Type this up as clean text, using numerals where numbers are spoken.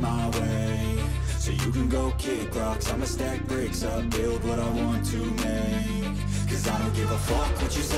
My way, so you can go kick rocks. I'ma stack bricks up, build what I want to make. Cause I don't give a fuck what you say.